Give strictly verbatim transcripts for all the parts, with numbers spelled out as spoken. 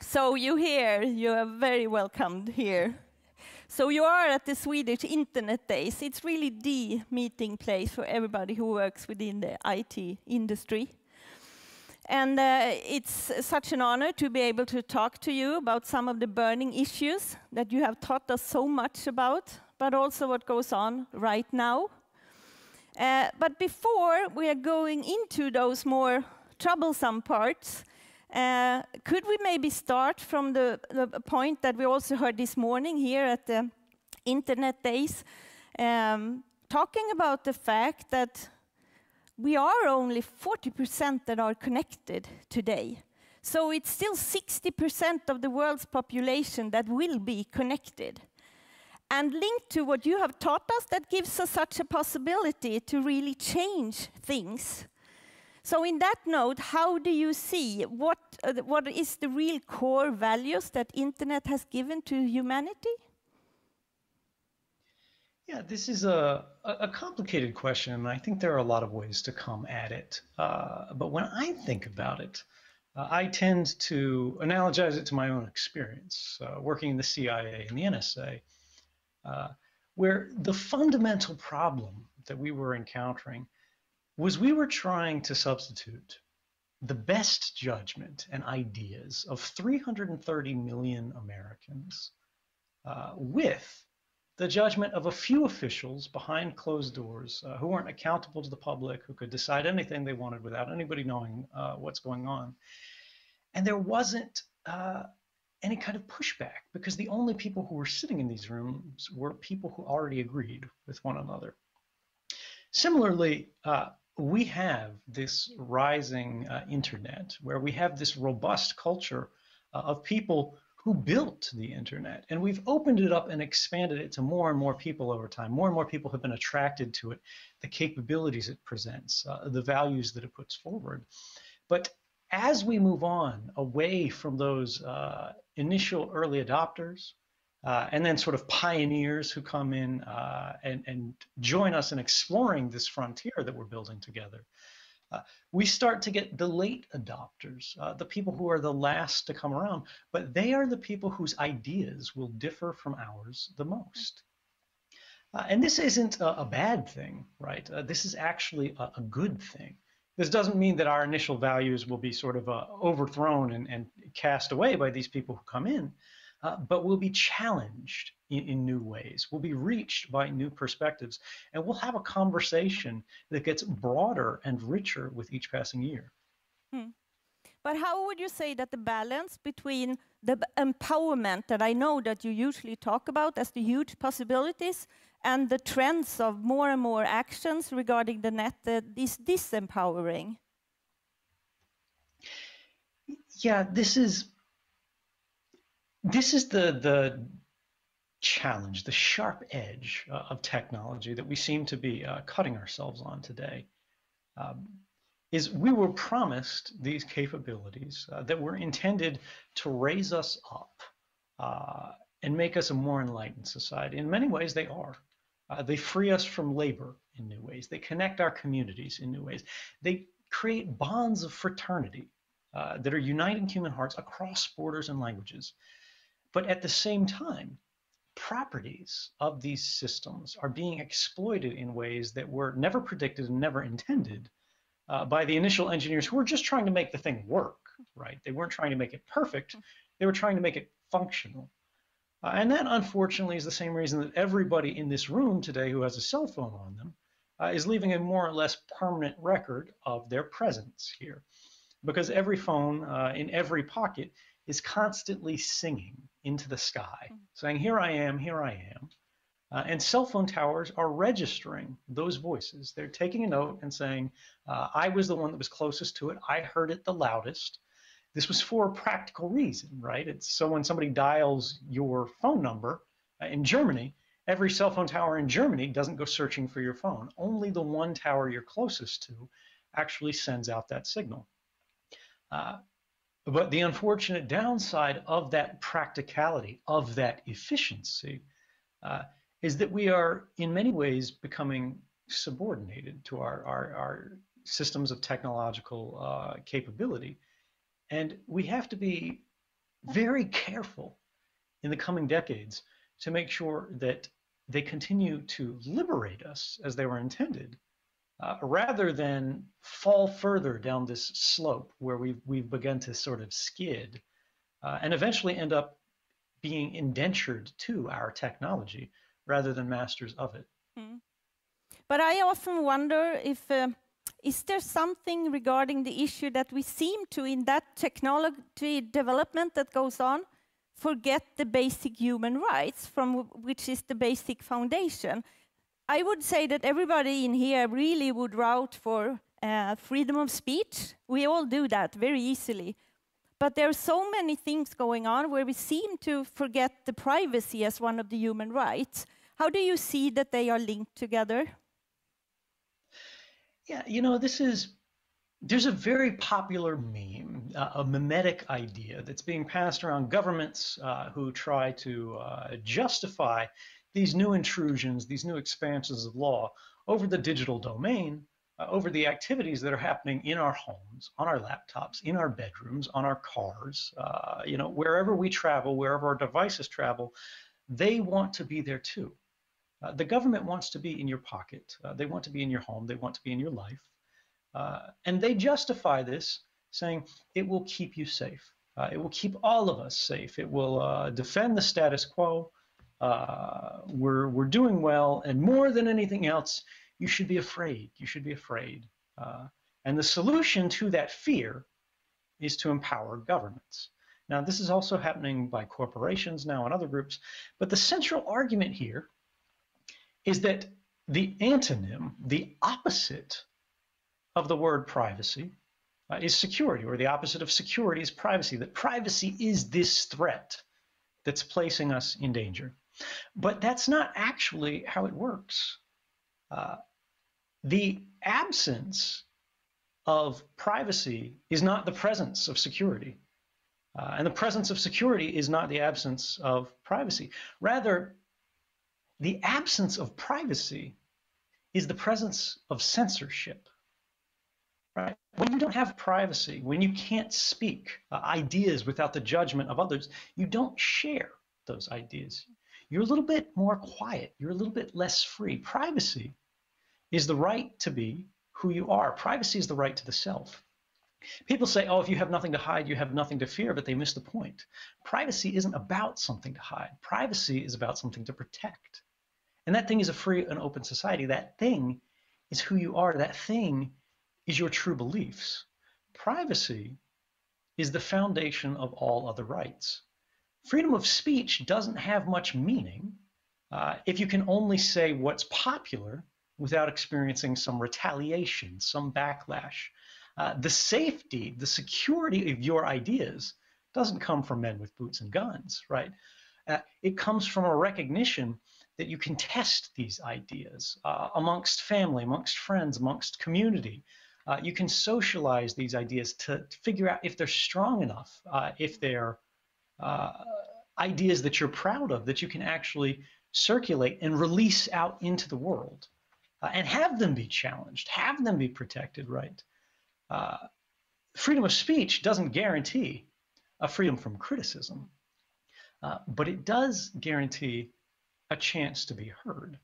So you here, you are very welcomed here. So you are at the Swedish Internet Days. It's really the meeting place for everybody who works within the I T industry. And uh, it's such an honor to be able to talk to you about some of the burning issues that you have taught us so much about, but also what goes on right now. Uh, but before we are going into those more troublesome parts, Uh, could we maybe start from the, the point that we also heard this morning here at the Internet Days, um, talking about the fact that we are only forty percent that are connected today. So it's still sixty percent of the world's population that will be connected. And linked to what you have taught us, that gives us such a possibility to really change things. So in that note, how do you see what, uh, what is the real core values that Internet has given to humanity? Yeah, this is a, a complicated question, and I think there are a lot of ways to come at it. Uh, but when I think about it, uh, I tend to analogize it to my own experience, uh, working in the C I A and the N S A, uh, where the fundamental problem that we were encountering was we were trying to substitute the best judgment and ideas of three hundred thirty million Americans uh, with the judgment of a few officials behind closed doors uh, who weren't accountable to the public, who could decide anything they wanted without anybody knowing uh, what's going on. And there wasn't uh, any kind of pushback, because the only people who were sitting in these rooms were people who already agreed with one another. Similarly, uh, we have this rising uh, internet, where we have this robust culture uh, of people who built the internet, and we've opened it up and expanded it to more and more people over time. More and more people have been attracted to it, the capabilities it presents, uh, the values that it puts forward. But as we move on away from those uh, initial early adopters, Uh, and then sort of pioneers who come in uh, and, and join us in exploring this frontier that we're building together, Uh, we start to get the late adopters, uh, the people who are the last to come around, but they are the people whose ideas will differ from ours the most. Uh, and this isn't a, a bad thing, right? Uh, this is actually a, a good thing. This doesn't mean that our initial values will be sort of uh, overthrown and, and cast away by these people who come in. Uh, but we'll be challenged in, in new ways. We'll be reached by new perspectives, and we'll have a conversation that gets broader and richer with each passing year. Hmm. But how would you say that the balance between the empowerment that I know that you usually talk about as the huge possibilities and the trends of more and more actions regarding the net that is disempowering? Yeah, this is... This is the, the challenge, the sharp edge uh, of technology that we seem to be uh, cutting ourselves on today, um, is we were promised these capabilities uh, that were intended to raise us up uh, and make us a more enlightened society. In many ways, they are. Uh, they free us from labor in new ways. They connect our communities in new ways. They create bonds of fraternity uh, that are uniting human hearts across borders and languages. But at the same time, properties of these systems are being exploited in ways that were never predicted and never intended uh, by the initial engineers who were just trying to make the thing work, right? They weren't trying to make it perfect. They were trying to make it functional. Uh, and that, unfortunately, is the same reason that everybody in this room today who has a cell phone on them uh, is leaving a more or less permanent record of their presence here, because every phone uh, in every pocket is constantly singing into the sky, saying, "Here I am, here I am." Uh, and cell phone towers are registering those voices. They're taking a note and saying, uh, I was the one that was closest to it. I heard it the loudest. This was for a practical reason, right? It's so when somebody dials your phone number uh, in Germany, every cell phone tower in Germany doesn't go searching for your phone. Only the one tower you're closest to actually sends out that signal. Uh, But the unfortunate downside of that practicality, of that efficiency, uh, is that we are in many ways becoming subordinated to our, our, our systems of technological uh, capability. And we have to be very careful in the coming decades to make sure that they continue to liberate us as they were intended, uh, rather than fall further down this slope where we've, we've begun to sort of skid uh, and eventually end up being indentured to our technology rather than masters of it. Mm. But I often wonder if, uh, is there something regarding the issue that we seem to, in that technology development that goes on, forget the basic human rights, from which is the basic foundation. I would say that everybody in here really would route for uh, freedom of speech. We all do that very easily. But there are so many things going on where we seem to forget the privacy as one of the human rights. How do you see that they are linked together? Yeah, you know, this is, there's a very popular meme, uh, a mimetic idea that's being passed around governments uh, who try to uh, justify these new intrusions, these new expansions of law over the digital domain, uh, over the activities that are happening in our homes, on our laptops, in our bedrooms, on our cars, uh, you know, wherever we travel, wherever our devices travel, they want to be there too. Uh, the government wants to be in your pocket. Uh, they want to be in your home. They want to be in your life. Uh, and they justify this saying it will keep you safe. Uh, it will keep all of us safe. It will uh, defend the status quo. Uh, we're, we're doing well. And more than anything else, you should be afraid. You should be afraid. Uh, and the solution to that fear is to empower governments. Now, this is also happening by corporations now and other groups. But the central argument here is that the antonym, the opposite of the word privacy, uh, is security, or the opposite of security is privacy, that privacy is this threat that's placing us in danger. But that's not actually how it works. Uh, the absence of privacy is not the presence of security. Uh, and the presence of security is not the absence of privacy. Rather, the absence of privacy is the presence of censorship, right? When you don't have privacy, when you can't speak uh, ideas without the judgment of others, you don't share those ideas. You're a little bit more quiet. You're a little bit less free. Privacy is the right to be who you are. Privacy is the right to the self. People say, oh, if you have nothing to hide, you have nothing to fear, but they miss the point. Privacy isn't about something to hide. Privacy is about something to protect. And that thing is a free and open society. That thing is who you are. That thing is your true beliefs. Privacy is the foundation of all other rights. Freedom of speech doesn't have much meaning uh, if you can only say what's popular without experiencing some retaliation, some backlash. Uh, the safety, the security of your ideas doesn't come from men with boots and guns, right? Uh, it comes from a recognition that you can test these ideas uh, amongst family, amongst friends, amongst community. Uh, you can socialize these ideas to, to figure out if they're strong enough, uh, if they're uh, ideas that you're proud of, that you can actually circulate and release out into the world uh, and have them be challenged, have them be protected, right? Uh, freedom of speech doesn't guarantee a freedom from criticism, uh, but it does guarantee a chance to be heard.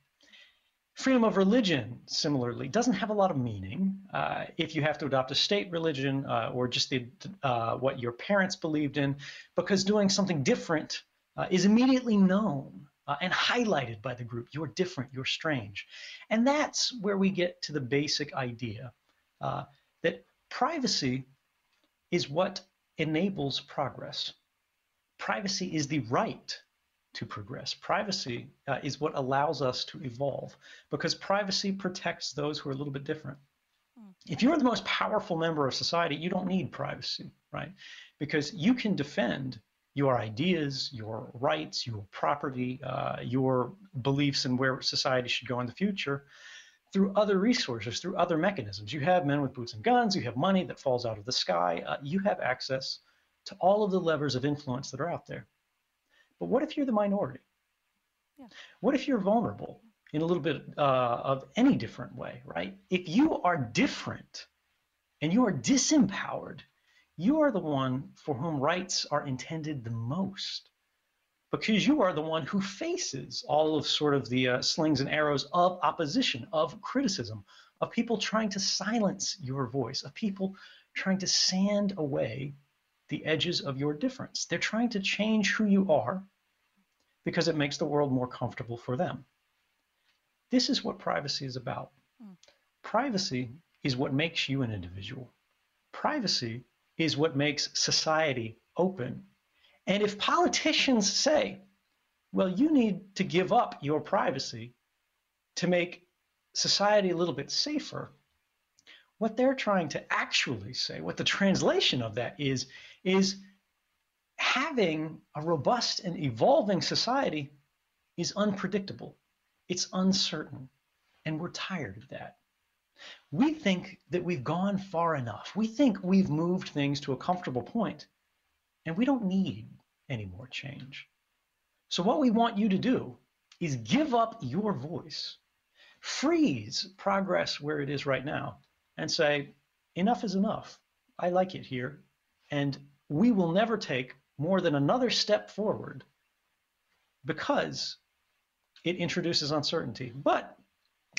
Freedom of religion, similarly, doesn't have a lot of meaning uh, if you have to adopt a state religion uh, or just the, uh, what your parents believed in, because doing something different uh, is immediately known uh, and highlighted by the group. You're different, you're strange. And that's where we get to the basic idea uh, that privacy is what enables progress. Privacy is the right to progress. Privacy uh, is what allows us to evolve, because privacy protects those who are a little bit different. If you're the most powerful member of society, you don't need privacy, right? Because you can defend your ideas, your rights, your property, uh, your beliefs and where society should go in the future, through other resources, through other mechanisms. You have men with boots and guns, you have money that falls out of the sky, uh, you have access to all of the levers of influence that are out there. But what if you're the minority? Yeah. What if you're vulnerable? in a little bit uh, of any different way, right? If you are different and you are disempowered, you are the one for whom rights are intended the most, because you are the one who faces all of sort of the uh, slings and arrows of opposition, of criticism, of people trying to silence your voice, of people trying to sand away the edges of your difference. They're trying to change who you are because it makes the world more comfortable for them. This is what privacy is about. Mm. Privacy is what makes you an individual. Privacy is what makes society open. And if politicians say, well, you need to give up your privacy to make society a little bit safer, what they're trying to actually say, what the translation of that is, is having a robust and evolving society is unpredictable. It's uncertain. And we're tired of that. We think that we've gone far enough. We think we've moved things to a comfortable point, and we don't need any more change. So what we want you to do is give up your voice, freeze progress where it is right now, and say, enough is enough. I like it here, and we will never take more than another step forward because it introduces uncertainty. But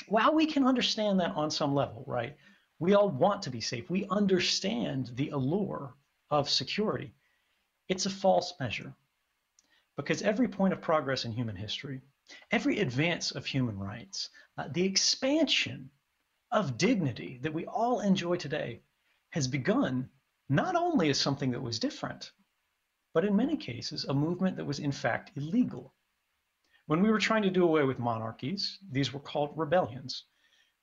while we can understand that on some level, right, we all want to be safe. We understand the allure of security. It's a false measure, because every point of progress in human history, every advance of human rights, uh, the expansion of dignity that we all enjoy today has begun not only as something that was different, but in many cases, a movement that was in fact illegal. When we were trying to do away with monarchies, these were called rebellions.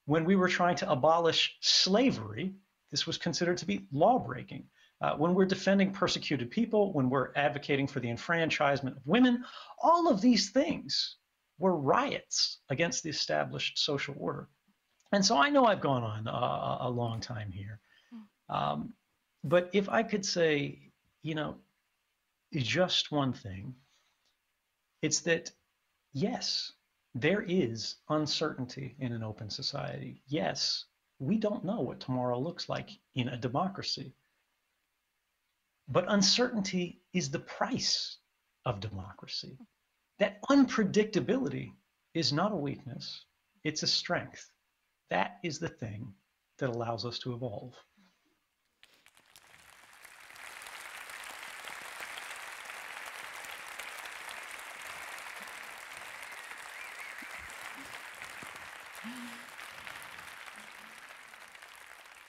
When we were trying to abolish slavery, this was considered to be law-breaking. Uh, when we're defending persecuted people, when we're advocating for the enfranchisement of women, all of these things were riots against the established social order. And so I know I've gone on a, a long time here. Um, but if I could say, you know, just one thing, it's that yes, there is uncertainty in an open society. Yes, we don't know what tomorrow looks like in a democracy. But uncertainty is the price of democracy. That unpredictability is not a weakness, it's a strength. That is the thing that allows us to evolve.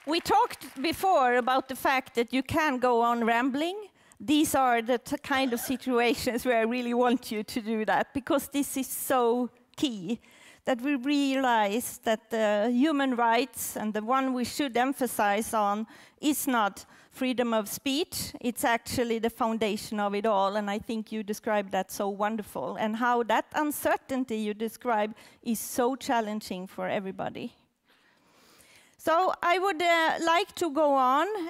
We talked before about the fact that you can go on rambling. These are the kind of situations where I really want you to do that, because this is so key, that we realize that the human rights, and the one we should emphasize on, is not freedom of speech. It's actually the foundation of it all, and I think you described that so wonderful. And how that uncertainty you describe is so challenging for everybody. So I would uh, like to go on uh,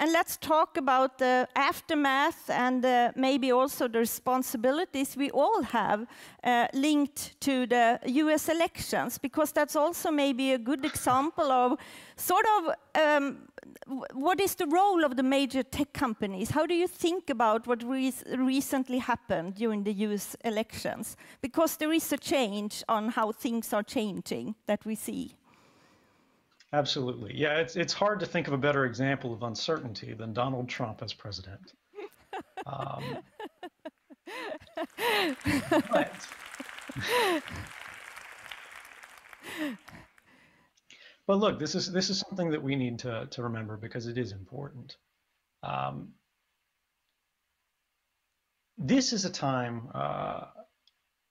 and let's talk about the aftermath and uh, maybe also the responsibilities we all have uh, linked to the U S elections, because that's also maybe a good example of sort of um, what is the role of the major tech companies? How do you think about what re recently happened during the U S elections? Because there is a change on how things are changing that we see. Absolutely. Yeah, it's, it's hard to think of a better example of uncertainty than Donald Trump as president. Um, but, but look, this is, this is something that we need to, to remember, because it is important. Um, this is a time uh,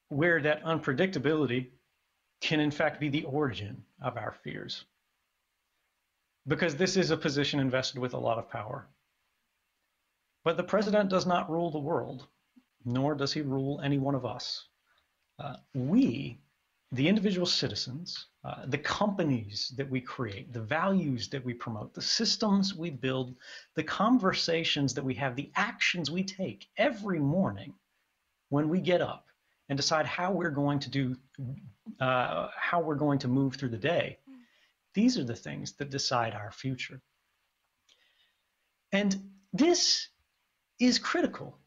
where that unpredictability can in fact be the origin of our fears, because this is a position invested with a lot of power. But the president does not rule the world, nor does he rule any one of us. Uh, we, the individual citizens, uh, the companies that we create, the values that we promote, the systems we build, the conversations that we have, the actions we take every morning when we get up and decide how we're going to do uh, how we're going to move through the day. These are the things that decide our future. And this is critical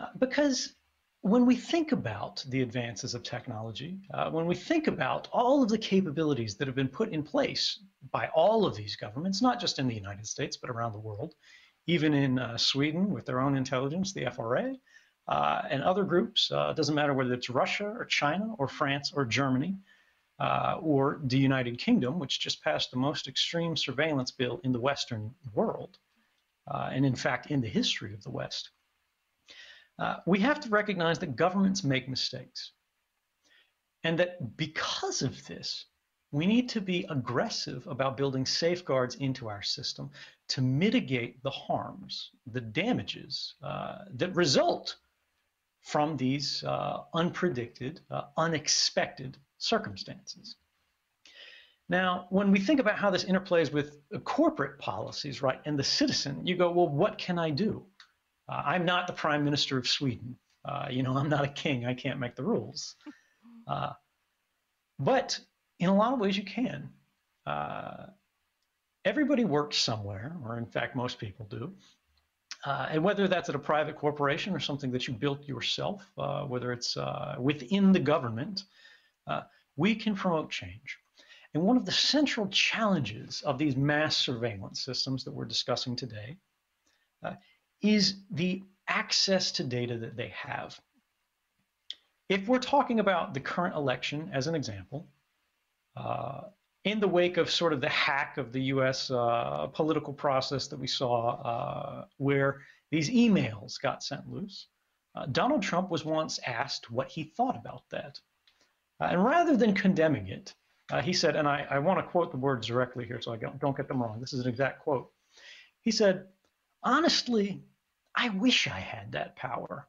uh, because when we think about the advances of technology, uh, when we think about all of the capabilities that have been put in place by all of these governments, not just in the United States, but around the world, even in uh, Sweden with their own intelligence, the F R A, uh, and other groups, it uh, doesn't matter whether it's Russia or China or France or Germany uh, or the United Kingdom, which just passed the most extreme surveillance bill in the Western world, uh, and in fact, in the history of the West. Uh, we have to recognize that governments make mistakes, and that because of this, we need to be aggressive about building safeguards into our system to mitigate the harms, the damages uh, that result from these uh, unpredicted, uh, unexpected circumstances. Now, when we think about how this interplays with corporate policies, right, and the citizen, you go, well, what can I do? Uh, I'm not the Prime Minister of Sweden. Uh, you know, I'm not a king. I can't make the rules. Uh, but in a lot of ways, you can. Uh, everybody works somewhere, or in fact, most people do. Uh, and whether that's at a private corporation or something that you built yourself, uh, whether it's uh, within the government, uh, we can promote change. And one of the central challenges of these mass surveillance systems that we're discussing today uh, is the access to data that they have. If we're talking about the current election as an example, uh, in the wake of sort of the hack of the U S uh, political process that we saw uh, where these emails got sent loose, uh, Donald Trump was once asked what he thought about that. Uh, and rather than condemning it, uh, he said, and I, I want to quote the words directly here so I don't, don't get them wrong. This is an exact quote. He said, "Honestly, I wish I had that power.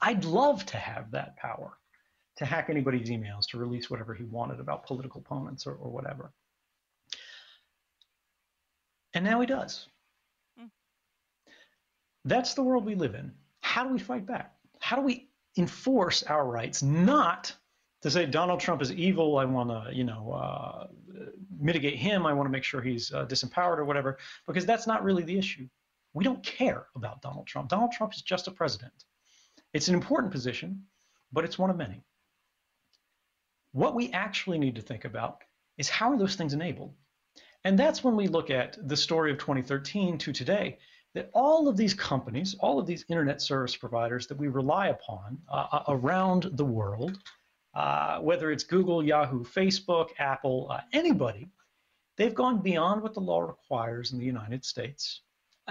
I'd love to have that power, to hack anybody's emails, to release whatever he wanted about political opponents or, or whatever." And now he does. Mm. That's the world we live in. How do we fight back? How do we enforce our rights? Not to say Donald Trump is evil, I want to, you know, uh, mitigate him, I want to make sure he's uh, disempowered or whatever, because that's not really the issue. We don't care about Donald Trump. Donald Trump is just a president. It's an important position, but it's one of many. What we actually need to think about is how are those things enabled? And that's when we look at the story of twenty thirteen to today, that all of these companies, all of these internet service providers that we rely upon uh, around the world, uh, whether it's Google, Yahoo, Facebook, Apple, uh, anybody, they've gone beyond what the law requires in the United States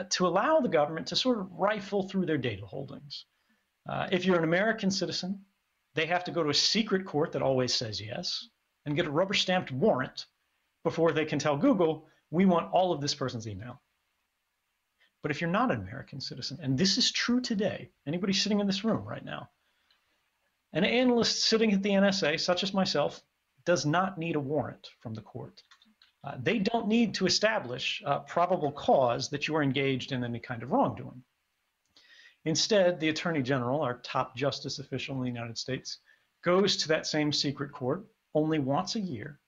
to allow the government to sort of rifle through their data holdings. Uh, if you're an American citizen, they have to go to a secret court that always says yes and get a rubber-stamped warrant before they can tell Google, we want all of this person's email. But if you're not an American citizen, and this is true today, anybody sitting in this room right now, an analyst sitting at the N S A, such as myself, does not need a warrant from the court. Uh, they don't need to establish uh, probable cause that you are engaged in any kind of wrongdoing. Instead, the Attorney General, our top justice official in the United States, goes to that same secret court only once a year,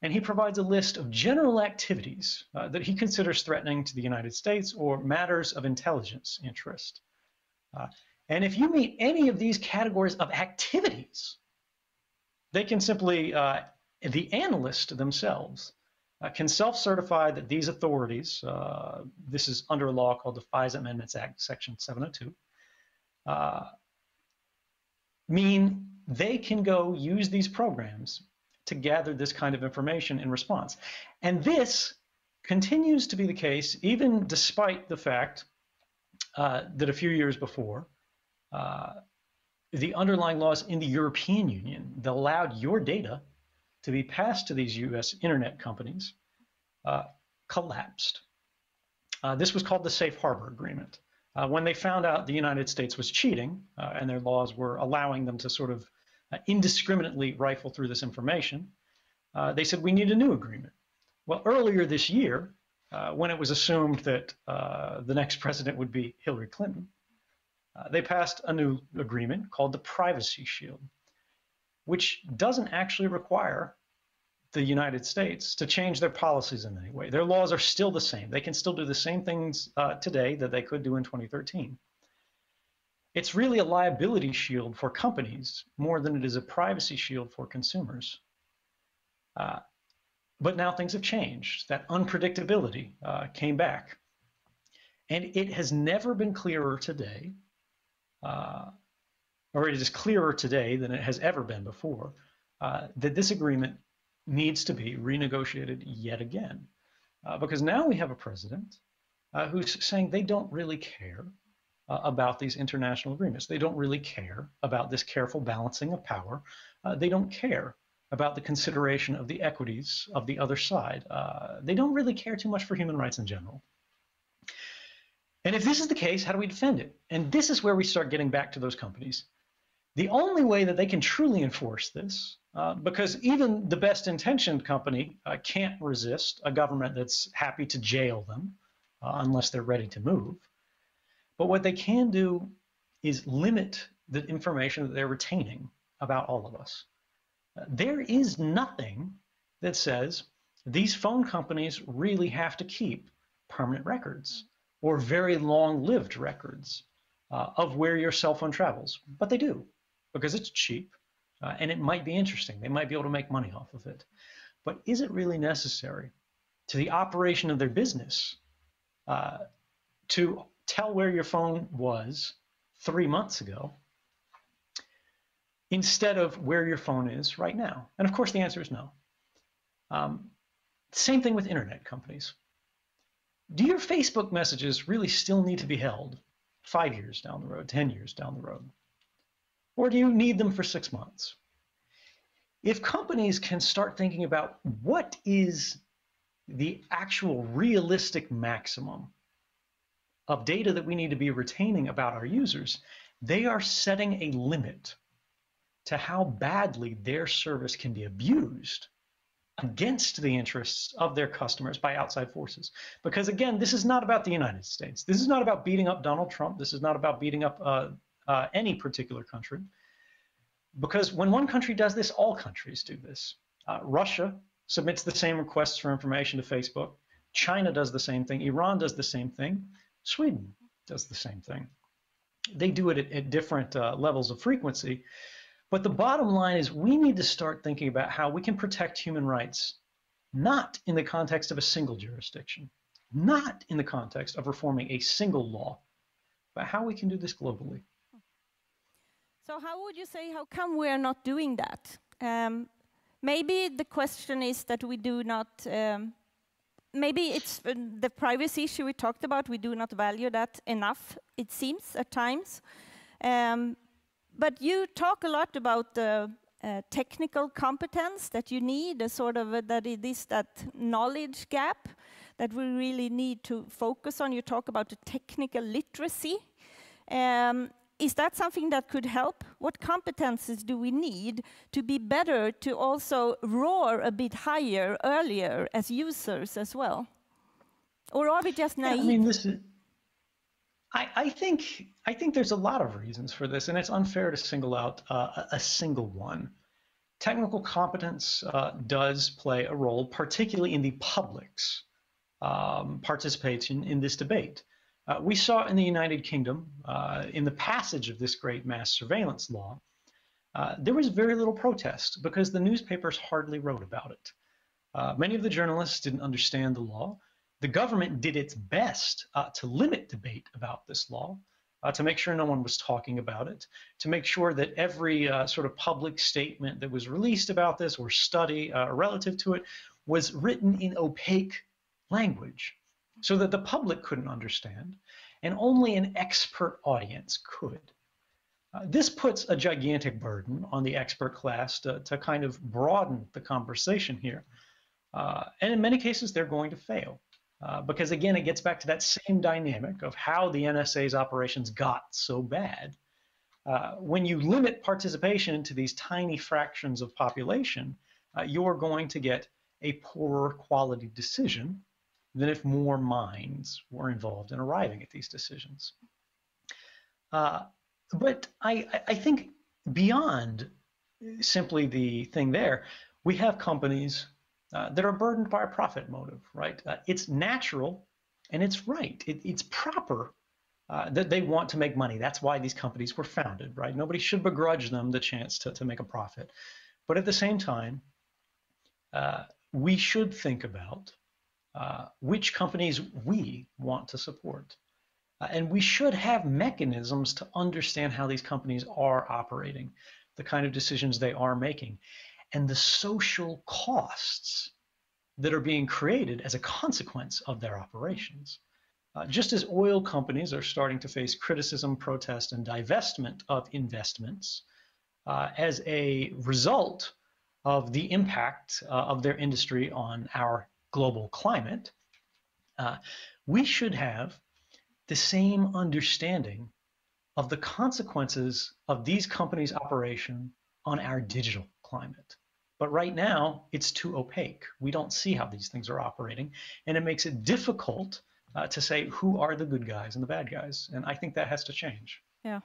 and he provides a list of general activities uh, that he considers threatening to the United States or matters of intelligence interest. Uh, and if you meet any of these categories of activities, they can simply uh, the analyst themselves uh, can self-certify that these authorities, uh, this is under a law called the FISA Amendments Act, Section seven oh two, uh, mean they can go use these programs to gather this kind of information in response. And this continues to be the case, even despite the fact uh, that a few years before, uh, the underlying laws in the European Union that allowed your data to be passed to these U S internet companies uh, collapsed. Uh, this was called the Safe Harbor Agreement. Uh, when they found out the United States was cheating uh, and their laws were allowing them to sort of uh, indiscriminately rifle through this information, uh, they said, we need a new agreement. Well, earlier this year, uh, when it was assumed that uh, the next president would be Hillary Clinton, uh, they passed a new agreement called the Privacy Shield. which doesn't actually require the United States to change their policies in any way. Their laws are still the same. They can still do the same things uh, today that they could do in twenty thirteen. It's really a liability shield for companies more than it is a privacy shield for consumers. Uh, but now things have changed. That unpredictability uh, came back. And it has never been clearer today, uh, or it is clearer today than it has ever been before, uh, that this agreement needs to be renegotiated yet again. Uh, because now we have a president uh, who's saying they don't really care uh, about these international agreements. They don't really care about this careful balancing of power. Uh, they don't care about the consideration of the equities of the other side. Uh, they don't really care too much for human rights in general. And if this is the case, how do we defend it? And this is where we start getting back to those companies. The only way that they can truly enforce this, uh, because even the best intentioned company uh, can't resist a government that's happy to jail them uh, unless they're ready to move. But what they can do is limit the information that they're retaining about all of us. Uh, there is nothing that says these phone companies really have to keep permanent records or very long-lived records uh, of where your cell phone travels, but they do. Because it's cheap, uh, and it might be interesting. They might be able to make money off of it. But is it really necessary to the operation of their business uh, to tell where your phone was three months ago instead of where your phone is right now? And of course, the answer is no. Um, same thing with internet companies. Do your Facebook messages really still need to be held five years down the road, ten years down the road? Or do you need them for six months? If companies can start thinking about what is the actual realistic maximum of data that we need to be retaining about our users, they are setting a limit to how badly their service can be abused against the interests of their customers by outside forces. Because again, this is not about the United States. This is not about beating up Donald Trump. This is not about beating up uh, Uh, any particular country, because when one country does this, all countries do this. Uh, Russia submits the same requests for information to Facebook. China does the same thing. Iran does the same thing. Sweden does the same thing. They do it at, at different uh, levels of frequency. But the bottom line is we need to start thinking about how we can protect human rights, not in the context of a single jurisdiction, not in the context of reforming a single law, but how we can do this globally. So how would you say, how come we are not doing that? Um, maybe the question is that we do not, um, maybe it's uh, the privacy issue we talked about, we do not value that enough, it seems, at times. Um, but you talk a lot about the uh, technical competence that you need, a sort of, a, that it is that knowledge gap that we really need to focus on. You talk about the technical literacy. Um, Is that something that could help? What competences do we need to be better to also roar a bit higher earlier as users as well? Or are we just naive? Yeah, I mean, this is, I, I, think, I think there's a lot of reasons for this, and it's unfair to single out uh, a single one. Technical competence uh, does play a role, particularly in the public's um, participation in this debate. Uh, we saw in the United Kingdom, uh, in the passage of this great mass surveillance law, uh, there was very little protest because the newspapers hardly wrote about it. Uh, many of the journalists didn't understand the law. The government did its best uh, to limit debate about this law, uh, to make sure no one was talking about it, to make sure that every uh, sort of public statement that was released about this or study uh, relative to it was written in opaque language, so that the public couldn't understand, and only an expert audience could. Uh, this puts a gigantic burden on the expert class to, to kind of broaden the conversation here. Uh, and in many cases, they're going to fail. Uh, because again, it gets back to that same dynamic of how the N S A's operations got so bad. Uh, when you limit participation to these tiny fractions of population, uh, you're going to get a poorer quality decision than if more minds were involved in arriving at these decisions. Uh, but I, I think beyond simply the thing there. We have companies uh, that are burdened by a profit motive, right? Uh, it's natural and it's right. It, it's proper uh, that they want to make money. That's why these companies were founded, right? Nobody should begrudge them the chance to, to make a profit. But at the same time, uh, we should think about uh, which companies we want to support. Uh, and we should have mechanisms to understand how these companies are operating, the kind of decisions they are making, and the social costs that are being created as a consequence of their operations. Uh, just as oil companies are starting to face criticism, protest, and divestment of investments uh, as a result of the impact uh, of their industry on our global climate, uh, we should have the same understanding of the consequences of these companies' operation on our digital climate. But right now, it's too opaque. We don't see how these things are operating, and it makes it difficult uh, to say who are the good guys and the bad guys, and I think that has to change. Yeah.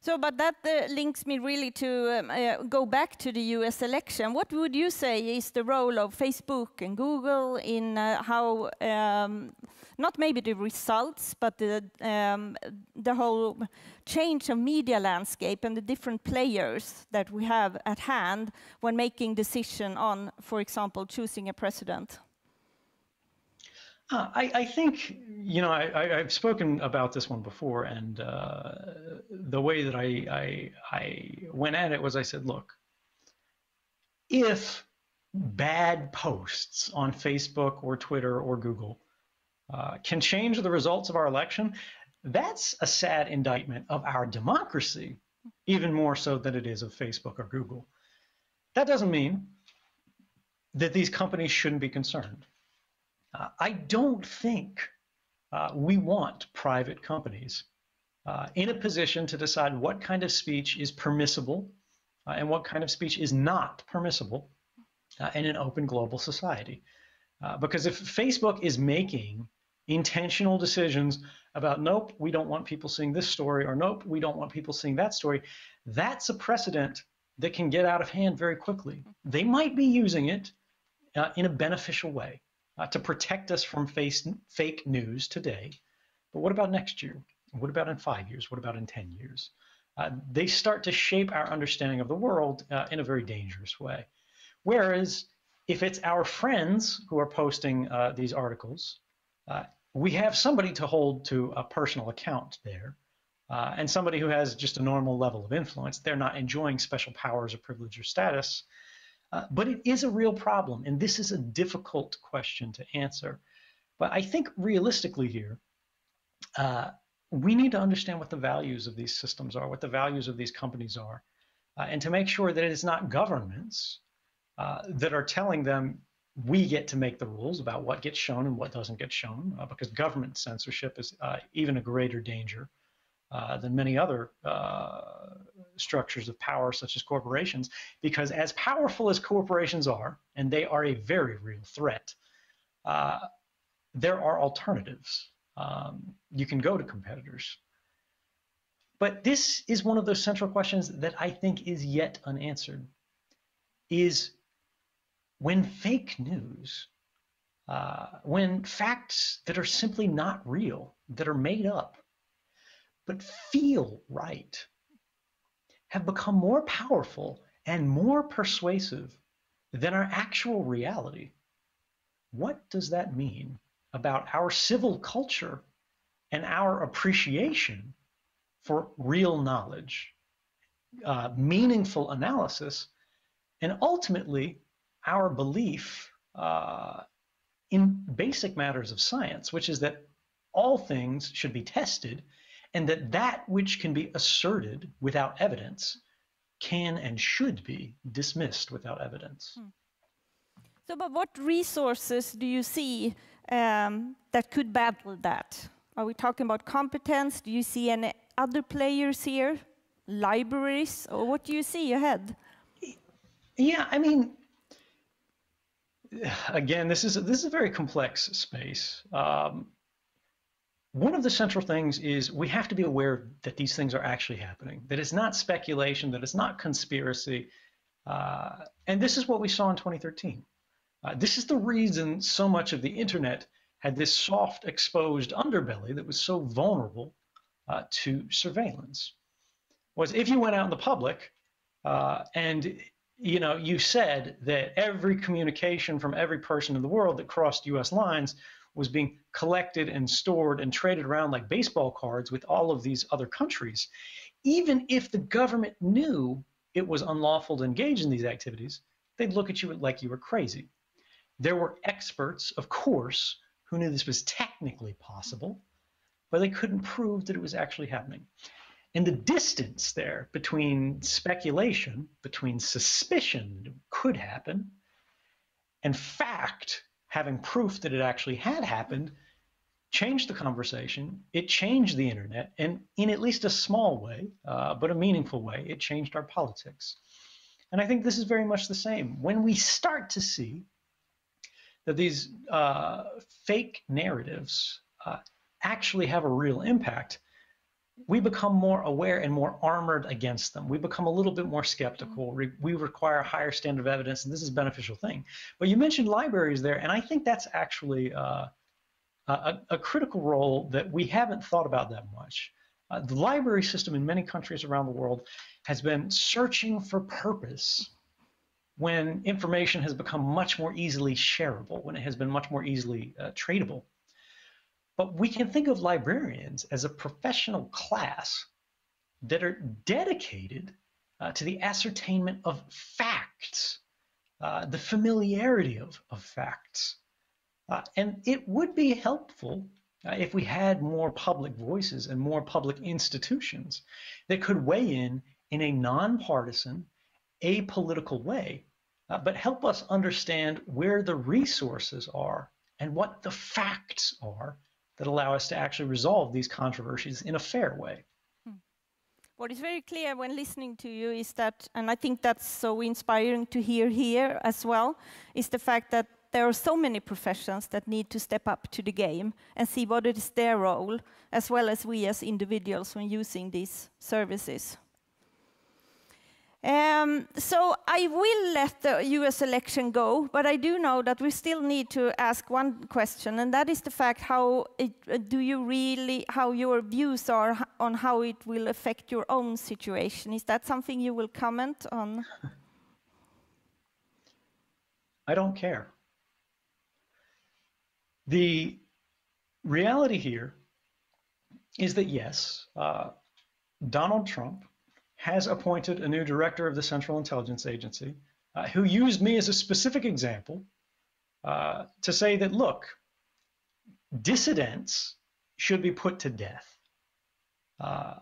So, but that uh, links me really to um, uh, go back to the U S election. What would you say is the role of Facebook and Google in uh, how, um, not maybe the results, but the, um, the whole change of media landscape and the different players that we have at hand when making decision on, for example, choosing a president? Uh, I, I think, you know, I, I, I've spoken about this one before, and uh, the way that I, I, I went at it was I said, look, if bad posts on Facebook or Twitter or Google uh, can change the results of our election, that's a sad indictment of our democracy, even more so than it is of Facebook or Google. That doesn't mean that these companies shouldn't be concerned. Uh, I don't think uh, we want private companies uh, in a position to decide what kind of speech is permissible uh, and what kind of speech is not permissible uh, in an open global society. Uh, because if Facebook is making intentional decisions about, nope, we don't want people seeing this story, or nope, we don't want people seeing that story, that's a precedent that can get out of hand very quickly. They might be using it uh, in a beneficial way. Uh, to protect us from face, fake news today. But what about next year? What about in five years? What about in ten years? Uh, they start to shape our understanding of the world uh, in a very dangerous way. Whereas if it's our friends who are posting uh, these articles, uh, we have somebody to hold to a personal account there, uh, and somebody who has just a normal level of influence. They're not enjoying special powers or privilege or status. Uh, but it is a real problem, and this is a difficult question to answer. But I think realistically here, uh, we need to understand what the values of these systems are, what the values of these companies are, uh, and to make sure that it is not governments uh, that are telling them we get to make the rules about what gets shown and what doesn't get shown, uh, because government censorship is uh, even a greater danger uh, than many other uh, structures of power, such as corporations, because as powerful as corporations are, and they are a very real threat, uh, there are alternatives. Um, you can go to competitors. But this is one of those central questions that I think is yet unanswered, is when fake news, uh, when facts that are simply not real, that are made up, but feel right, have become more powerful and more persuasive than our actual reality. What does that mean about our civil culture and our appreciation for real knowledge, uh, meaningful analysis, and ultimately our belief uh, in basic matters of science, which is that all things should be tested, and that that which can be asserted without evidence can and should be dismissed without evidence. Hmm. So, but what resources do you see um, that could battle that? Are we talking about competence? Do you see any other players here? Libraries? Or what do you see ahead? Yeah, I mean, again, this is a, this is a very complex space. Um, One of the central things is we have to be aware that these things are actually happening, that it's not speculation, that it's not conspiracy. Uh, and this is what we saw in twenty thirteen. Uh, this is the reason so much of the internet had this soft, exposed underbelly that was so vulnerable uh, to surveillance. Was if you went out in the public uh, and you know you said that every communication from every person in the world that crossed U S lines was being collected and stored and traded around like baseball cards with all of these other countries, even if the government knew it was unlawful to engage in these activities, they'd look at you like you were crazy. There were experts, of course, who knew this was technically possible, but they couldn't prove that it was actually happening. And the distance there between speculation, between suspicion could happen, and fact, having proof that it actually had happened, changed the conversation. It changed the internet, and in at least a small way, uh, but a meaningful way, it changed our politics. And I think this is very much the same. When we start to see that these uh, fake narratives uh, actually have a real impact, we become more aware and more armored against them. We become a little bit more skeptical. Re we require a higher standard of evidence, and this is a beneficial thing. But you mentioned libraries there, and I think that's actually uh, a, a critical role that we haven't thought about that much. Uh, the library system in many countries around the world has been searching for purpose when information has become much more easily shareable, when it has been much more easily uh, tradable. But we can think of librarians as a professional class that are dedicated uh, to the ascertainment of facts, uh, the familiarity of, of facts. Uh, and it would be helpful uh, if we had more public voices and more public institutions that could weigh in in a nonpartisan, apolitical way, uh, but help us understand where the resources are and what the facts are that allow us to actually resolve these controversies in a fair way. Hmm. What is very clear when listening to you is that, and I think that's so inspiring to hear here as well, is the fact that there are so many professions that need to step up to the game and see what is their role, as well as we as individuals when using these services. Um, so I will let the U S election go, but I do know that we still need to ask one question, and that is the fact how it, do you really, how your views are on how it will affect your own situation. Is that something you will comment on? I don't care. The reality here is that yes, uh, Donald Trump has appointed a new director of the Central Intelligence Agency uh, who used me as a specific example uh, to say that, look, dissidents should be put to death. Uh,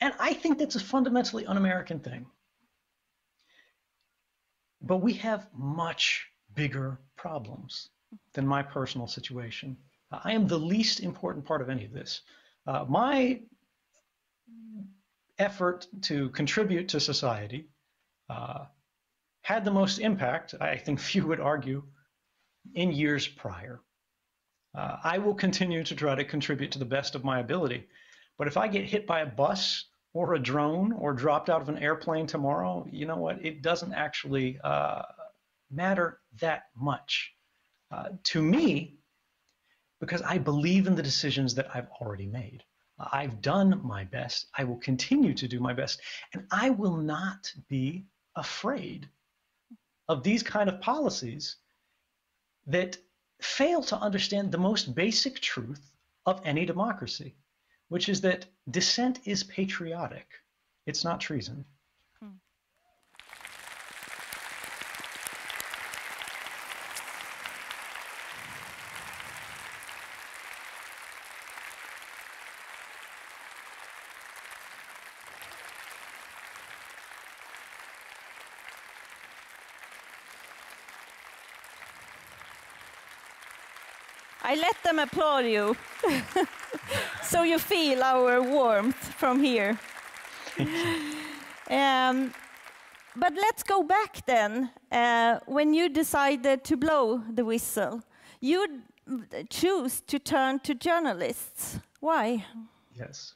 and I think that's a fundamentally un-American thing. But we have much bigger problems than my personal situation. Uh, I am the least important part of any of this. Uh, my effort to contribute to society uh, had the most impact, I think few would argue, in years prior. Uh, I will continue to try to contribute to the best of my ability, but if I get hit by a bus or a drone or dropped out of an airplane tomorrow, you know what, it doesn't actually uh, matter that much uh, to me, because I believe in the decisions that I've already made. I've done my best, I will continue to do my best, and I will not be afraid of these kind of policies that fail to understand the most basic truth of any democracy, which is that dissent is patriotic, it's not treason. Hmm. I let them applaud you, so you feel our warmth from here. um, but let's go back then, uh, when you decided to blow the whistle. You choose to turn to journalists? Why? Yes.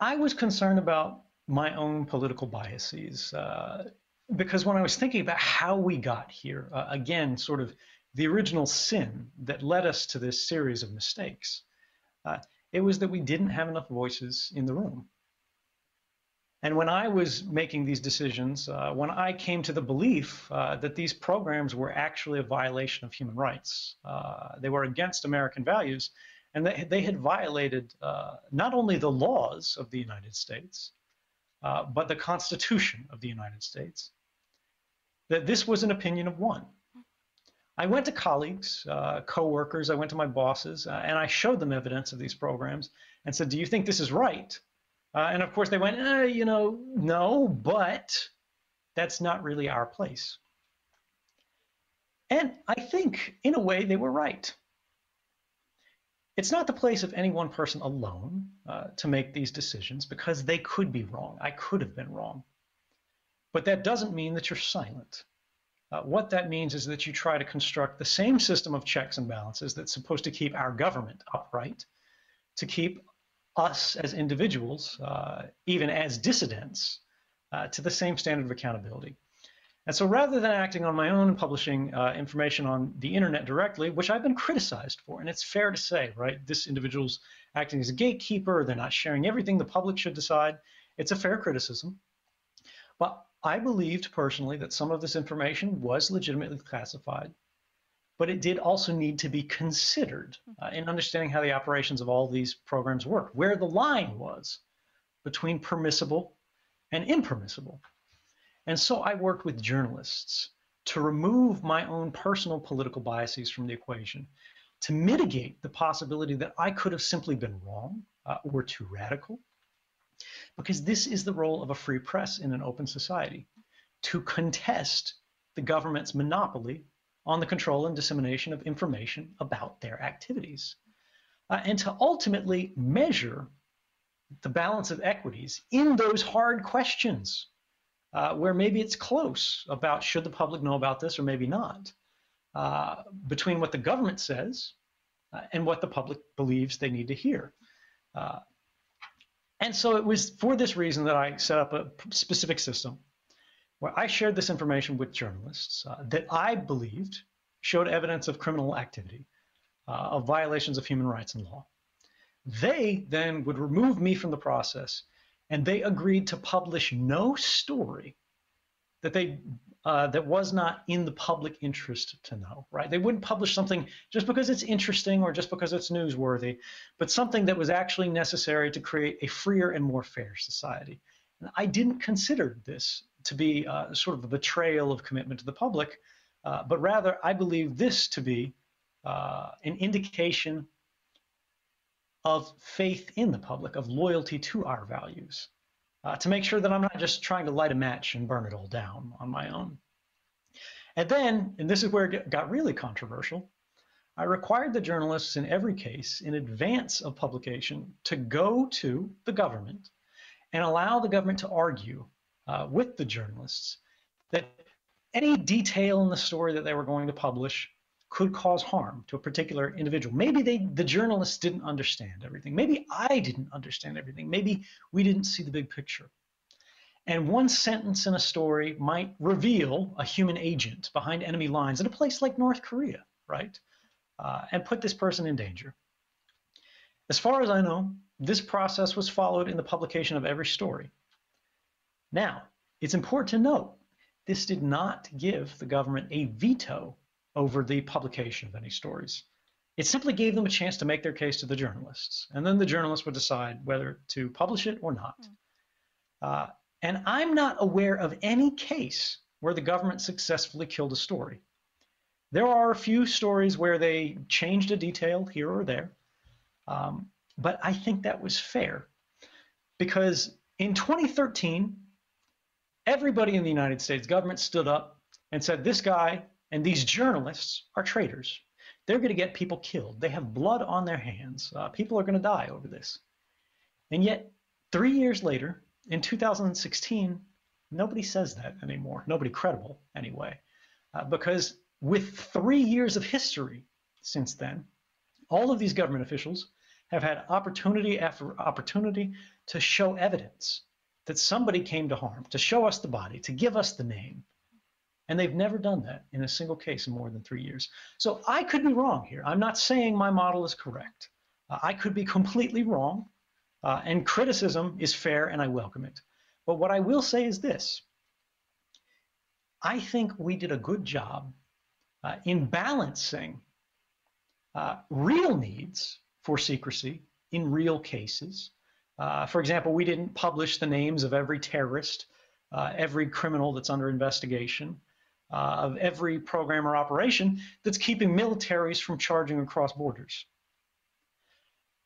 I was concerned about my own political biases, uh, because when I was thinking about how we got here, uh, again, sort of the original sin that led us to this series of mistakes, uh, it was that we didn't have enough voices in the room. And when I was making these decisions, uh, when I came to the belief uh, that these programs were actually a violation of human rights, uh, they were against American values, and they, they had violated uh, not only the laws of the United States, uh, but the Constitution of the United States, that this was an opinion of one. I went to colleagues, uh, co-workers, I went to my bosses, uh, and I showed them evidence of these programs and said, do you think this is right? Uh, and of course they went, eh, you know, no, but that's not really our place. And I think, in a way, they were right. It's not the place of any one person alone uh, to make these decisions, because they could be wrong. I could have been wrong. But that doesn't mean that you're silent. Uh, what that means is that you try to construct the same system of checks and balances that's supposed to keep our government upright, to keep us as individuals, uh, even as dissidents, uh, to the same standard of accountability. And so rather than acting on my own and publishing uh, information on the internet directly, which I've been criticized for, and it's fair to say, right, this individual's acting as a gatekeeper, they're not sharing everything the public should decide. It's a fair criticism. But I believed personally that some of this information was legitimately classified, but it did also need to be considered uh, in understanding how the operations of all these programs work, where the line was between permissible and impermissible. And so I worked with journalists to remove my own personal political biases from the equation, to mitigate the possibility that I could have simply been wrong uh, or too radical, because this is the role of a free press in an open society, to contest the government's monopoly on the control and dissemination of information about their activities, uh, and to ultimately measure the balance of equities in those hard questions uh, where maybe it's close about should the public know about this or maybe not, uh, between what the government says uh, and what the public believes they need to hear. Uh, and so it was for this reason that I set up a specific system where I shared this information with journalists uh, that I believed showed evidence of criminal activity, uh, of violations of human rights and law. They then would remove me from the process, and they agreed to publish no story that they uh, that was not in the public interest to know, right? They wouldn't publish something just because it's interesting or just because it's newsworthy, but something that was actually necessary to create a freer and more fair society. And I didn't consider this to be uh, sort of a betrayal of commitment to the public, uh, but rather I believe this to be uh, an indication of faith in the public, of loyalty to our values, uh, to make sure that I'm not just trying to light a match and burn it all down on my own. And then, and this is where it got really controversial, I required the journalists in every case in advance of publication to go to the government and allow the government to argue Uh, with the journalists that any detail in the story that they were going to publish could cause harm to a particular individual. Maybe they, the journalists didn't understand everything. Maybe I didn't understand everything. Maybe we didn't see the big picture. And one sentence in a story might reveal a human agent behind enemy lines in a place like North Korea, right? Uh, and put this person in danger. As far as I know, this process was followed in the publication of every story. Now, it's important to note, this did not give the government a veto over the publication of any stories. It simply gave them a chance to make their case to the journalists, and then the journalists would decide whether to publish it or not. Mm. Uh, and I'm not aware of any case where the government successfully killed a story. There are a few stories where they changed a detail here or there, um, but I think that was fair, because in twenty thirteen, everybody in the United States government stood up and said, this guy and these journalists are traitors. They're going to get people killed. They have blood on their hands. Uh, people are going to die over this. And yet, three years later, in two thousand sixteen, nobody says that anymore. Nobody credible, anyway, uh, because with three years of history since then. All of these government officials have had opportunity after opportunity to show evidence that somebody came to harm, to show us the body, to give us the name. And they've never done that in a single case in more than three years. So I could be wrong here. I'm not saying my model is correct. Uh, I could be completely wrong, uh, and criticism is fair and I welcome it. But what I will say is this. I think we did a good job uh, in balancing uh, real needs for secrecy in real cases. Uh, for example, we didn't publish the names of every terrorist, uh, every criminal that's under investigation, uh, of every program or operation that's keeping militaries from charging across borders.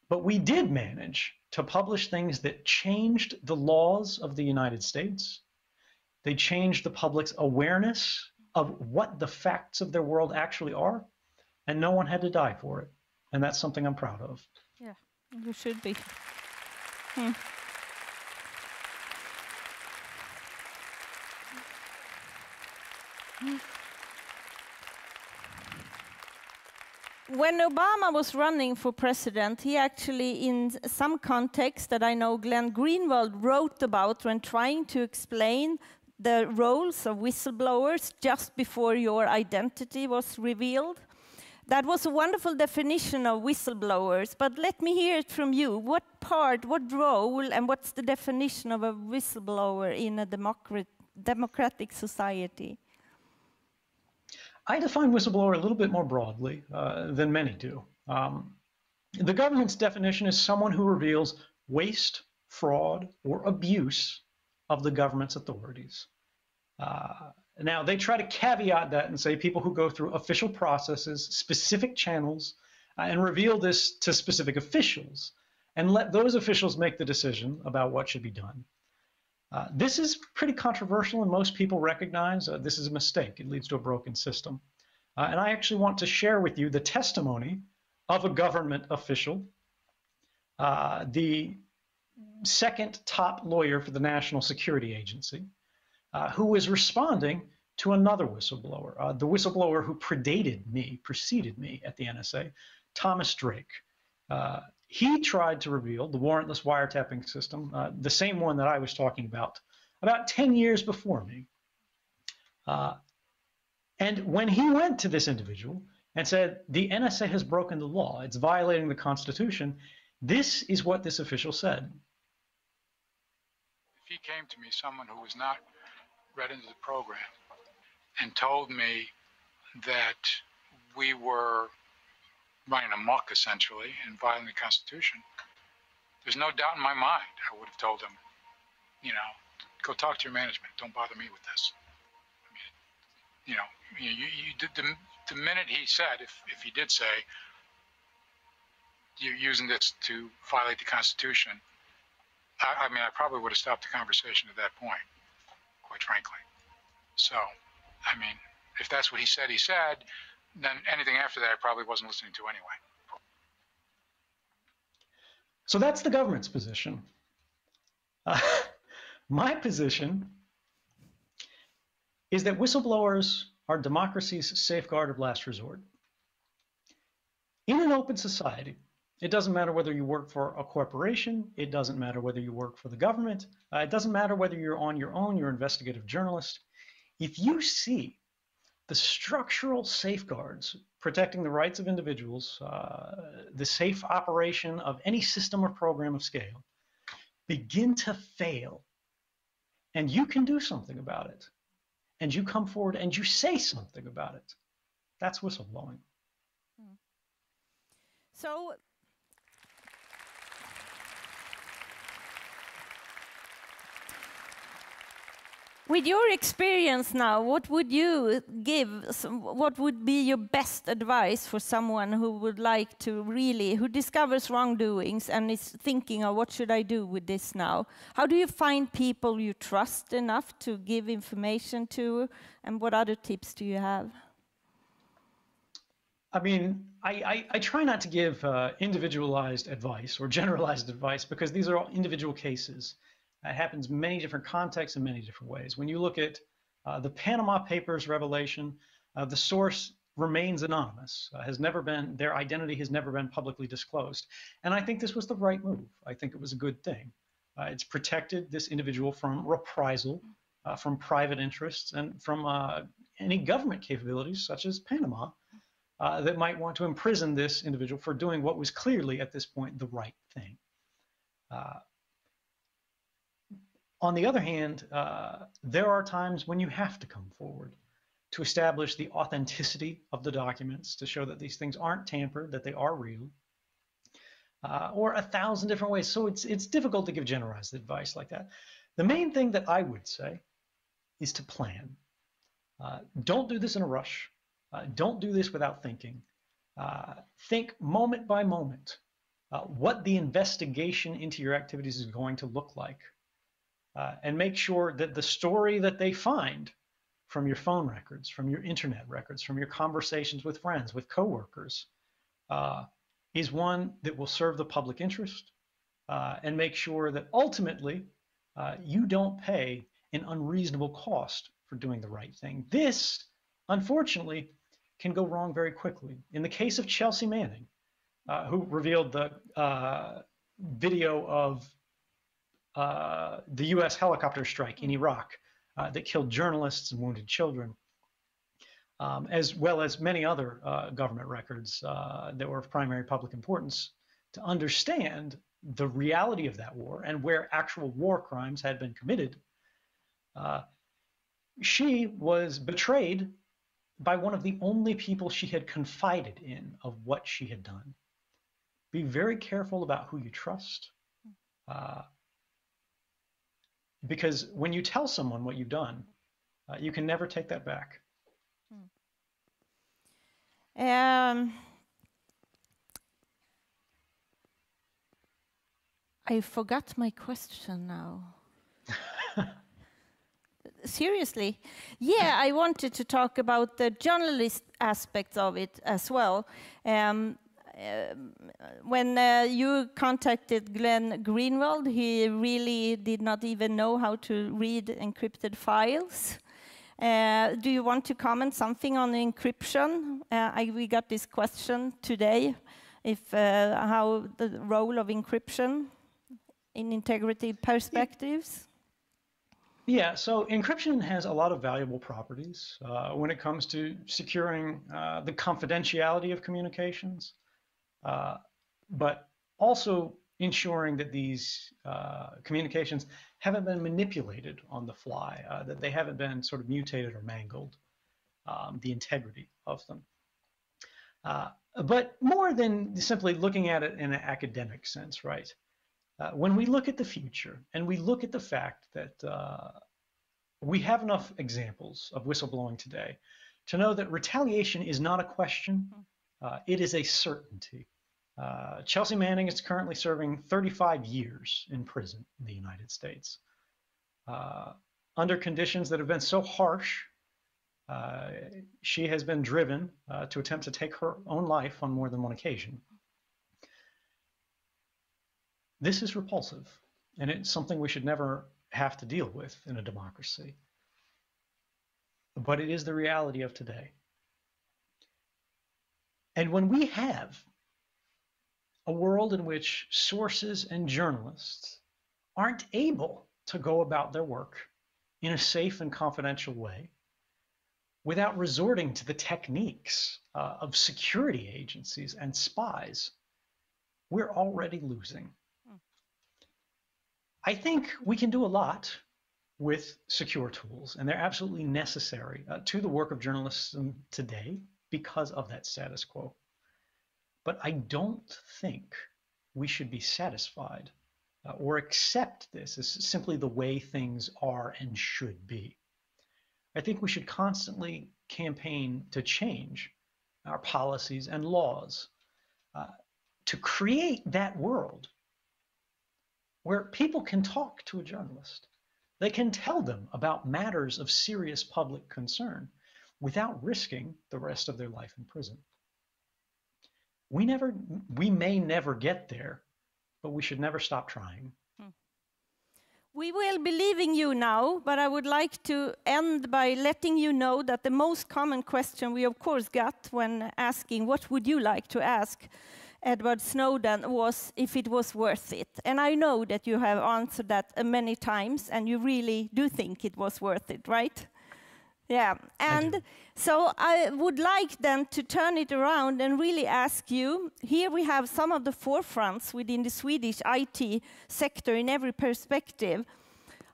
But we did manage to publish things that changed the laws of the United States. They changed the public's awareness of what the facts of their world actually are, and no one had to die for it. And that's something I'm proud of. Yeah, you should be. Hmm. When Obama was running for president, he actually, in some context that I know Glenn Greenwald wrote about when trying to explain the roles of whistleblowers just before your identity was revealed. That was a wonderful definition of whistleblowers, but let me hear it from you. What part, what role, and what's the definition of a whistleblower in a democrat democratic society? I define whistleblower a little bit more broadly uh, than many do. Um, the government's definition is someone who reveals waste, fraud, or abuse of the government's authorities. Uh, now, they try to caveat that and say people who go through official processes, specific channels, uh, and reveal this to specific officials, and let those officials make the decision about what should be done. Uh, this is pretty controversial, and most people recognize uh, this is a mistake. It leads to a broken system. Uh, and I actually want to share with you the testimony of a government official, uh, the second top lawyer for the National Security Agency, uh, who was responding to another whistleblower, uh, the whistleblower who predated me, preceded me at the N S A, Thomas Drake. Uh, he tried to reveal the warrantless wiretapping system, uh, the same one that I was talking about, about ten years before me. Uh, and when he went to this individual and said, the N S A has broken the law, it's violating the Constitution, this is what this official said. If he came to me, someone who was not read into the program, and told me that we were running amok, essentially, and violating the Constitution, there's no doubt in my mind I would have told him, you know, go talk to your management. Don't bother me with this. I mean, you know, you, you did the, the minute he said, if, if he did say, you're using this to violate the Constitution, I, I mean, I probably would have stopped the conversation at that point, quite frankly. So, I mean, if that's what he said, he said, then anything after that I probably wasn't listening to anyway. So that's the government's position. Uh, my position is that whistleblowers are democracy's safeguard of last resort. In an open society, it doesn't matter whether you work for a corporation, it doesn't matter whether you work for the government, uh, it doesn't matter whether you're on your own, you're an investigative journalist. If you see the structural safeguards protecting the rights of individuals, uh, the safe operation of any system or program of scale, begin to fail, and you can do something about it, and you come forward and you say something about it, that's whistleblowing. Mm. So, with your experience now, what would you give, what would be your best advice for someone who would like to really, who discovers wrongdoings and is thinking, oh, what should I do with this now? How do you find people you trust enough to give information to, and what other tips do you have? I mean, I, I, I try not to give uh, individualized advice or generalized advice, because these are all individual cases. It happens in many different contexts in many different ways. When you look at uh, the Panama Papers revelation, uh, the source remains anonymous, uh, has never been, their identity has never been publicly disclosed. And I think this was the right move. I think it was a good thing. Uh, it's protected this individual from reprisal, uh, from private interests, and from uh, any government capabilities, such as Panama, uh, that might want to imprison this individual for doing what was clearly, at this point, the right thing. Uh, on the other hand, uh, there are times when you have to come forward to establish the authenticity of the documents, to show that these things aren't tampered, that they are real, uh, or a thousand different ways. So it's, it's difficult to give generalized advice like that. The main thing that I would say is to plan. Uh, don't do this in a rush. Uh, don't do this without thinking. Uh, think moment by moment uh, what the investigation into your activities is going to look like, uh, and make sure that the story that they find from your phone records, from your internet records, from your conversations with friends, with coworkers, uh, is one that will serve the public interest, uh, and make sure that ultimately uh, you don't pay an unreasonable cost for doing the right thing. This, unfortunately, can go wrong very quickly. In the case of Chelsea Manning, uh, who revealed the uh, video of uh, the U S helicopter strike in Iraq, Uh, that killed journalists and wounded children, um, as well as many other uh, government records uh, that were of primary public importance, to understand the reality of that war and where actual war crimes had been committed. Uh, she was betrayed by one of the only people she had confided in of what she had done. Be very careful about who you trust. Uh, Because when you tell someone what you've done, uh, you can never take that back. Um, I forgot my question now. Seriously? Yeah, I wanted to talk about the journalist aspects of it as well. Um, Uh, when uh, you contacted Glenn Greenwald, he really did not even know how to read encrypted files. Uh, do you want to comment something on encryption? Uh, I, we got this question today, if uh, how the role of encryption in integrity perspectives. Yeah, so encryption has a lot of valuable properties uh, when it comes to securing uh, the confidentiality of communications. Uh, but also ensuring that these uh, communications haven't been manipulated on the fly, uh, that they haven't been sort of mutated or mangled, um, the integrity of them. Uh, but more than simply looking at it in an academic sense, right? Uh, when we look at the future and we look at the fact that uh, we have enough examples of whistleblowing today to know that retaliation is not a question. Uh, it is a certainty. Uh, Chelsea Manning is currently serving thirty-five years in prison in the United States uh, under conditions that have been so harsh. Uh, she has been driven uh, to attempt to take her own life on more than one occasion. This is repulsive, and it's something we should never have to deal with in a democracy. But it is the reality of today. And when we have a world in which sources and journalists aren't able to go about their work in a safe and confidential way without resorting to the techniques uh, of security agencies and spies, we're already losing. Hmm. I think we can do a lot with secure tools, and they're absolutely necessary uh, to the work of journalism today, because of that status quo. But I don't think we should be satisfied uh, or accept this as simply the way things are and should be. I think we should constantly campaign to change our policies and laws uh, to create that world where people can talk to a journalist. They can tell them about matters of serious public concern without risking the rest of their life in prison. We never, we may never get there, but we should never stop trying. We will be leaving you now, but I would like to end by letting you know that the most common question we of course got when asking what would you like to ask Edward Snowden was if it was worth it. And I know that you have answered that uh, many times, and you really do think it was worth it, right? Yeah, and so I would like then to turn it around and really ask you, here we have some of the forefronts within the Swedish I T sector in every perspective.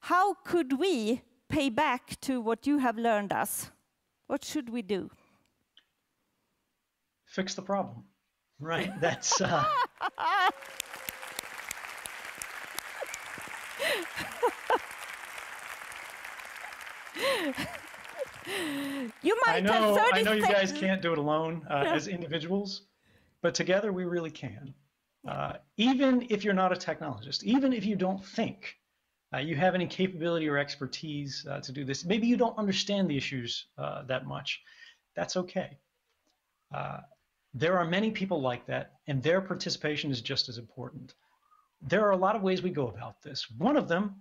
How could we pay back to what you have learned us? What should we do? Fix the problem. Right, that's... Uh... You might I know, have thirty I know you guys can't do it alone uh, yeah. as individuals, but together we really can. Uh, even if you're not a technologist, even if you don't think uh, you have any capability or expertise uh, to do this, maybe you don't understand the issues uh, that much, that's okay. Uh, there are many people like that, and their participation is just as important. There are a lot of ways we go about this. One of them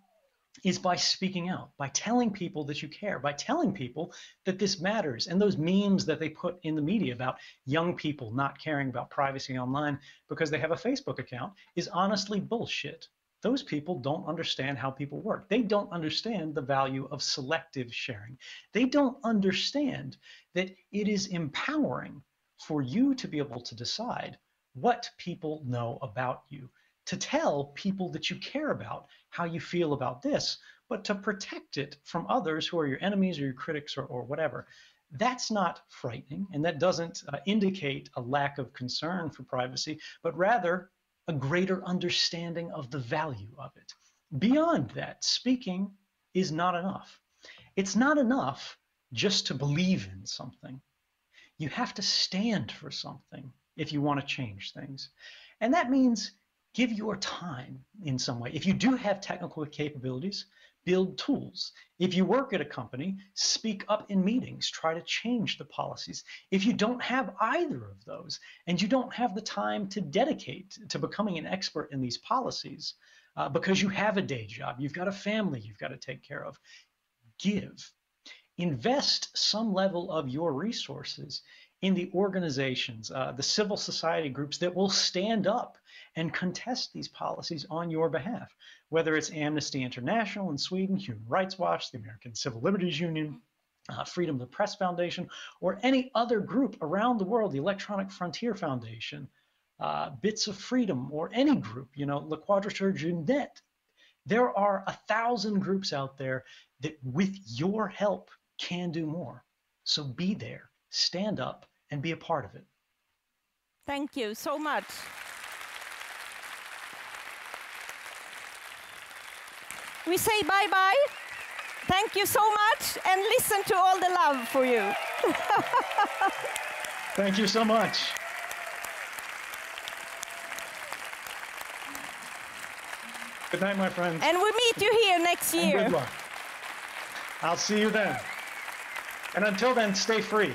is by speaking out, by telling people that you care, by telling people that this matters. And those memes that they put in the media about young people not caring about privacy online because they have a Facebook account is honestly bullshit. Those people don't understand how people work. They don't understand the value of selective sharing. They don't understand that it is empowering for you to be able to decide what people know about you, to tell people that you care about how you feel about this, but to protect it from others who are your enemies or your critics or, or whatever. That's not frightening, and that doesn't uh, indicate a lack of concern for privacy, but rather a greater understanding of the value of it. Beyond that, speaking is not enough. It's not enough just to believe in something. You have to stand for something if you want to change things. And that means give your time in some way. If you do have technical capabilities, build tools. If you work at a company, speak up in meetings, try to change the policies. If you don't have either of those, and you don't have the time to dedicate to becoming an expert in these policies, uh, because you have a day job, you've got a family you've got to take care of, give. Invest some level of your resources in the organizations, uh, the civil society groups that will stand up and contest these policies on your behalf, whether it's Amnesty International in Sweden, Human Rights Watch, the American Civil Liberties Union, uh, Freedom of the Press Foundation, or any other group around the world, the Electronic Frontier Foundation, uh, Bits of Freedom, or any group, you know, La Quadrature du Net. There are a thousand groups out there that with your help can do more. So be there, stand up, and be a part of it. Thank you so much. We say bye-bye. Thank you so much, and listen to all the love for you. Thank you so much. Good night, my friends. And we'll meet you here next year. And good luck. I'll see you then. And until then, stay free.